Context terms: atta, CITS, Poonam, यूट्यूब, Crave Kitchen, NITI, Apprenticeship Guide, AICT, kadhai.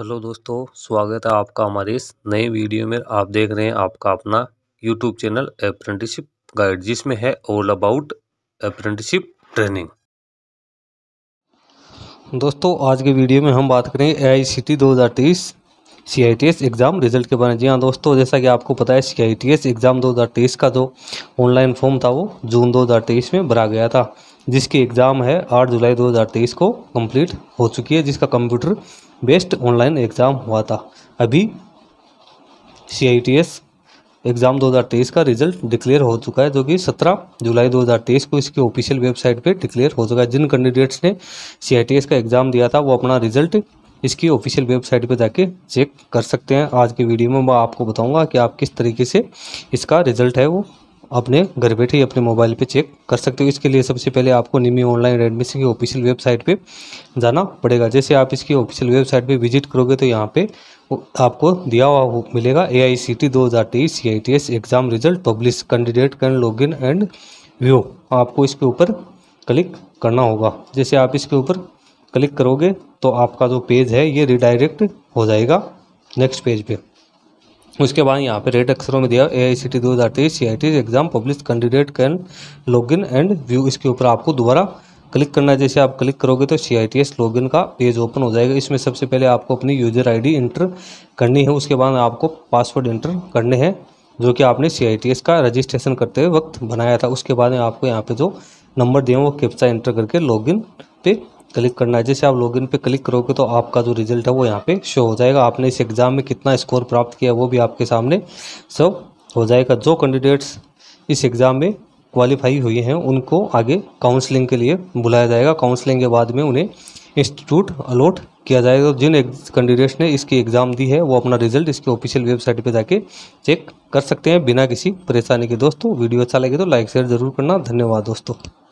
Hello दोस्तों, स्वागत है आपका हमारे इस नए वीडियो में। आप देख रहे हैं आपका अपना यूट्यूब चैनल अप्रेंटिसशिप गाइड, जिसमें है ऑल अबाउट अप्रेंटिसशिप ट्रेनिंग। दोस्तों आज के वीडियो में हम बात करें AICT 2023 CITS एग्ज़ाम रिजल्ट के बारे में। जी हाँ दोस्तों, जैसा कि आपको पता है CITS एग्ज़ाम 2023 का जो ऑनलाइन फॉर्म था वो जून 2023 में भरा गया था, जिसकी एग्ज़ाम है 8 जुलाई 2023 को कंप्लीट हो चुकी है, जिसका कंप्यूटर बेस्ड ऑनलाइन एग्ज़ाम हुआ था। अभी CITS एग्ज़ाम 2023 का रिजल्ट डिक्लेयर हो चुका है, जो कि 17 जुलाई 2023 को इसकी ऑफिशियल वेबसाइट पे डिक्लेयर हो चुका है। जिन कैंडिडेट्स ने CITS का एग्ज़ाम दिया था वो अपना रिजल्ट इसकी ऑफिशियल वेबसाइट पे जाके चेक कर सकते हैं। आज की वीडियो में मैं आपको बताऊंगा कि आप किस तरीके से इसका रिजल्ट है वो अपने घर बैठे ही अपने मोबाइल पे चेक कर सकते हो। इसके लिए सबसे पहले आपको निमी ऑनलाइन एडमिशन की ऑफिशियल वेबसाइट पे जाना पड़ेगा। जैसे आप इसकी ऑफिशियल वेबसाइट पे विजिट करोगे तो यहाँ पे आपको दिया हुआ मिलेगा AICT 2023 CITS exam result publish, candidate can log in and view. आपको इसके ऊपर क्लिक करना होगा। जैसे आप इसके ऊपर क्लिक करोगे तो आपका जो पेज है ये रिडायरेक्ट हो जाएगा नेक्स्ट पेज पे। उसके बाद यहाँ पे रेड अक्षरों में दिया AICT 2023 CITS exam publish, candidate can log in and view. इसके ऊपर आपको दोबारा क्लिक करना है। जैसे आप क्लिक करोगे तो CITS लॉग इन का पेज ओपन हो जाएगा। इसमें सबसे पहले आपको अपनी यूज़र आई डी इंटर करनी है। उसके बाद आपको पासवर्ड इंटर करने हैं जो कि आपने CITS का रजिस्ट्रेशन करते वक्त बनाया था। उसके बाद आपको यहाँ पर जो नंबर दिए वो कैप्चा इंटर करके लॉग इन पे क्लिक करना है। जैसे आप लॉगिन पे क्लिक करोगे तो आपका जो रिजल्ट है वो यहाँ पे शो हो जाएगा। आपने इस एग्ज़ाम में कितना स्कोर प्राप्त किया वो भी आपके सामने सब हो जाएगा। जो कैंडिडेट्स इस एग्ज़ाम में क्वालिफाई हुए हैं उनको आगे काउंसलिंग के लिए बुलाया जाएगा। काउंसलिंग के बाद में उन्हें इंस्टीट्यूट अलॉट किया जाएगा। जिन कैंडिडेट्स ने इसकी एग्ज़ाम दी है वो अपना रिजल्ट इसके ऑफिशियल वेबसाइट पर जाके चेक कर सकते हैं बिना किसी परेशानी के। दोस्तों वीडियो अच्छा लगे तो लाइक शेयर ज़रूर करना। धन्यवाद दोस्तों।